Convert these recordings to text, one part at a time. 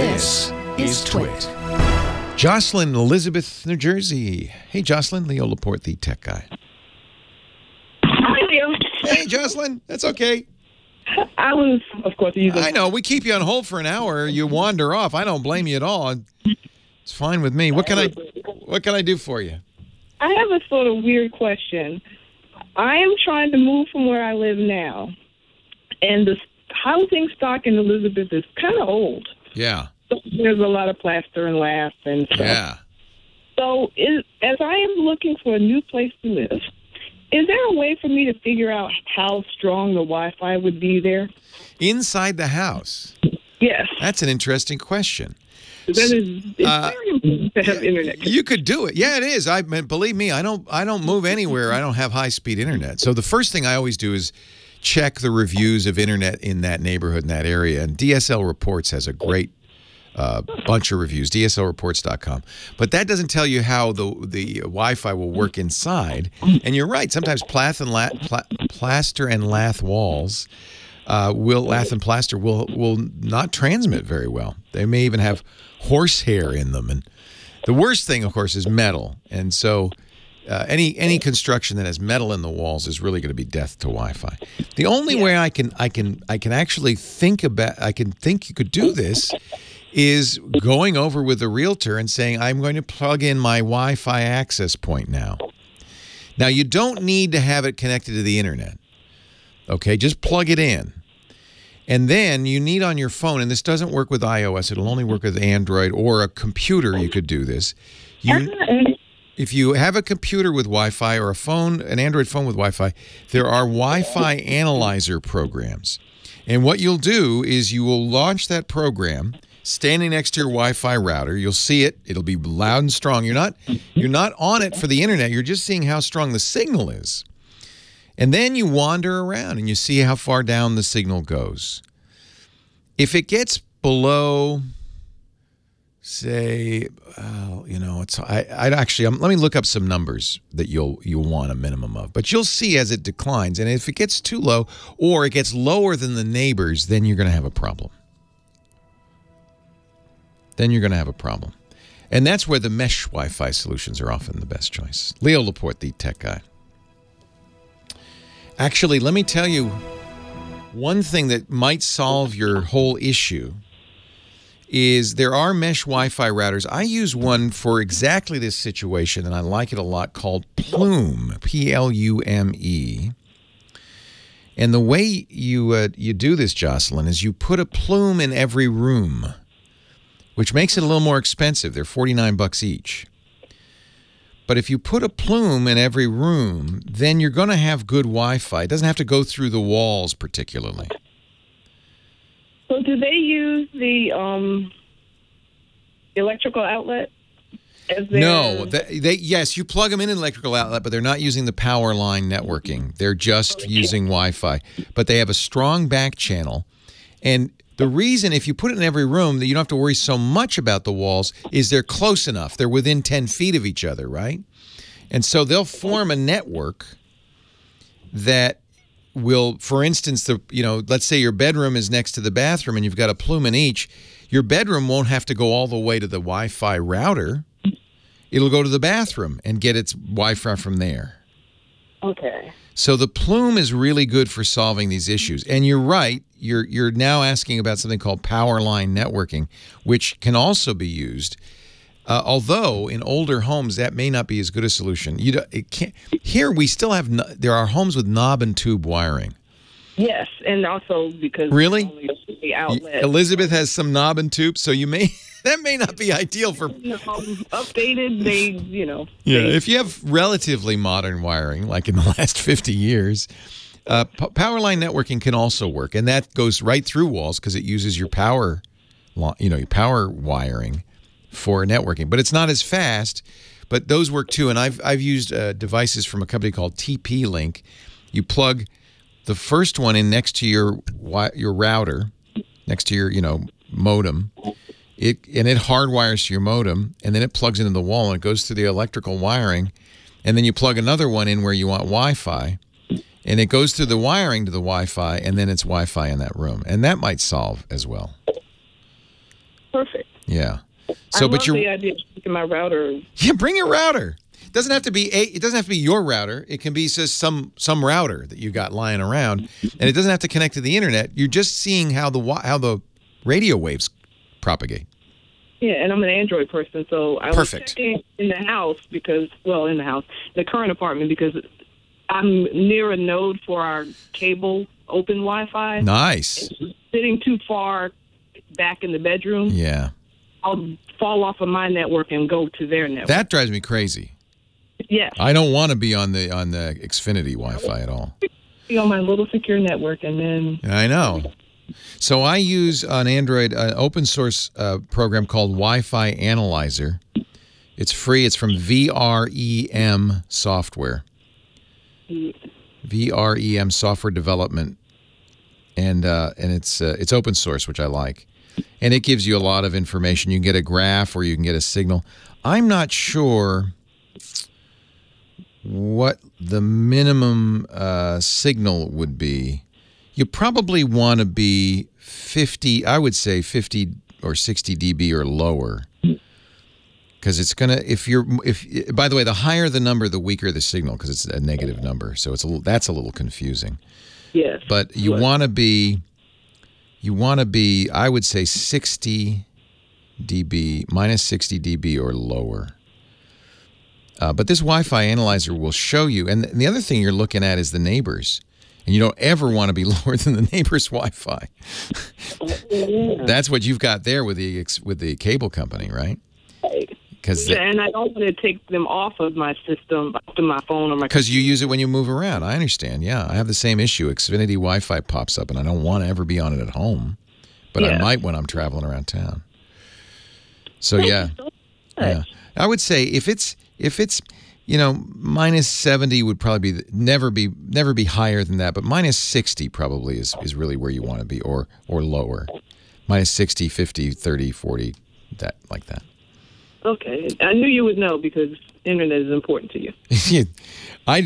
This is Twit. Jocelyn, Elizabeth, New Jersey. Hey, Jocelyn. Leo Laporte, the tech guy. Hi, Leo. Hey, Jocelyn. That's okay. I was, of course, either. I know. We keep you on hold for an hour. You wander off. I don't blame you at all. It's fine with me. What can I do for you? I have a sort of weird question. I am trying to move from where I live now, and the housing stock in Elizabeth is kind of old. Yeah. So there's a lot of plaster and lath and stuff. Yeah. So as I am looking for a new place to live, is there a way for me to figure out how strong the Wi-Fi would be there? Inside the house? Yes. That's an interesting question. That is, it's very important to have internet connection. You could do it. Yeah, it is. I mean, believe me, I don't move anywhere. I don't have high-speed internet. So the first thing I always do is check the reviews of internet in that neighborhood, in that area. And DSLReports has a great bunch of reviews, DSLReports.com. But that doesn't tell you how the Wi-Fi will work inside. And you're right. Sometimes plaster and lath walls will not transmit very well. They may even have horsehair in them. And the worst thing, of course, is metal. And so any construction that has metal in the walls is really going to be death to Wi-Fi. The only way I can think you could do this is going over with the realtor and saying, I'm going to plug in my Wi-Fi access point now. Now, you don't need to have it connected to the internet. Okay, just plug it in. And then you need on your phone, and this doesn't work with iOS, it'll only work with Android or a computer, you could do this. If you have a computer with Wi-Fi or a phone, an Android phone with Wi-Fi, there are Wi-Fi Analyzer programs. And what you'll do is you will launch that program standing next to your Wi-Fi router. You'll see it. It'll be loud and strong. You're not on it for the internet. You're just seeing how strong the signal is. And then you wander around and you see how far down the signal goes. If it gets below, say, let me look up some numbers that you'll want a minimum of. But you'll see as it declines. And if it gets too low or it gets lower than the neighbors, then you're going to have a problem. Then you're going to have a problem. And that's where the mesh Wi-Fi solutions are often the best choice. Leo Laporte, the tech guy. Actually, let me tell you one thing that might solve your whole issue is there are mesh Wi-Fi routers. I use one for exactly this situation, and I like it a lot, called Plume, P-L-U-M-E. And the way you do this, Jocelyn, is you put a plume in every room, which makes it a little more expensive. They're $49 each. But if you put a plume in every room, then you're going to have good Wi-Fi. It doesn't have to go through the walls particularly. So do they use the electrical outlet? No. Yes, you plug them in an electrical outlet, but they're not using the power line networking. They're just using Wi-Fi. But they have a strong back channel. And the reason, if you put it in every room, that you don't have to worry so much about the walls is they're close enough. They're within 10 feet of each other, right? And so they'll form a network that will, for instance, let's say your bedroom is next to the bathroom and you've got a plume in each. Your bedroom won't have to go all the way to the Wi-Fi router. It'll go to the bathroom and get its Wi-Fi from there. Okay. So the plume is really good for solving these issues. And you're right, you're now asking about something called power line networking, which can also be used. Although in older homes that may not be as good a solution. Here we still have there are homes with knob and tube wiring. Yes, and also because really the outlet. Elizabeth has some knob and tube, so you may that may not be ideal for updated. If you have relatively modern wiring, like in the last 50 years, power line networking can also work, and that goes right through walls because it uses your power, your power wiring for networking. But it's not as fast, but those work too. And I've used devices from a company called TP-Link. You plug the first one in next to your router, next to your modem, and it hardwires to your modem, and then it plugs into the wall and it goes through the electrical wiring, and then you plug another one in where you want Wi-Fi, and it goes through the wiring to the Wi-Fi, and then it's Wi-Fi in that room, and that might solve as well. perfect. Yeah. So, I love the idea of taking my router. Yeah, bring your router. It doesn't have to be your router. It can be just some router that you got lying around, and it doesn't have to connect to the internet. You're just seeing how the radio waves propagate. Yeah, and I'm an Android person, so I was checking in the house because, well, in the house, the current apartment, because I'm near a node for our cable open Wi-Fi. Nice. It's sitting too far back in the bedroom. Yeah. I'll fall off of my network and go to their network. That drives me crazy. Yes. I don't want to be on the Xfinity Wi-Fi at all. Be on my little secure network, and then I know. So I use on Android an open source program called Wi-Fi Analyzer. It's free. It's from VREM Software. VREM Software Development, and it's open source, which I like. And it gives you a lot of information. You can get a graph or you can get a signal. I'm not sure what the minimum signal would be. You probably want to be 50, I would say 50 or 60 dB or lower. Because it's going to, by the way, the higher the number, the weaker the signal, because it's a negative number. So it's that's a little confusing. Yes. But you want to be... You want to be, I would say, 60 dB, minus 60 dB or lower. But this Wi-Fi analyzer will show you. And the other thing you're looking at is the neighbors. And you don't ever want to be lower than the neighbor's Wi-Fi. That's what you've got there with the cable company, right? Yeah, and I don't want to take them off of my system, off of my phone or my computer. Because you use it when you move around. I understand, yeah. I have the same issue. Xfinity Wi-Fi pops up, and I don't want to ever be on it at home. But yeah. I might when I'm traveling around town. So, yeah. Yeah. I would say if it's, you know, minus 70 would probably be never be higher than that, but minus 60 probably is really where you want to be, or lower. Minus 60, 50, 30, 40, that like that. Okay, I knew you would know because internet is important to you. I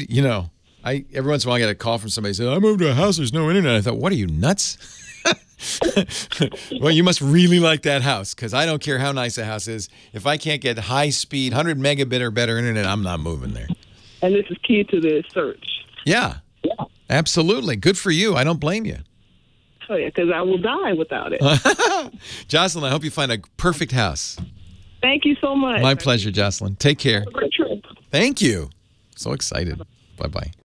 every once in a while I get a call from somebody who said, I moved to a house, there's no internet. I thought, what are you, nuts? Well, you must really like that house, because I don't care how nice a house is. If I can't get high speed, 100 megabit or better internet, I'm not moving there. And this is key to the search. Yeah, yeah. Absolutely. Good for you. I don't blame you. Oh, yeah, because I will die without it. Jocelyn, I hope you find a perfect house. Thank you so much. My pleasure, Jocelyn. Take care. Have a great trip. Thank you. So excited. Bye-bye.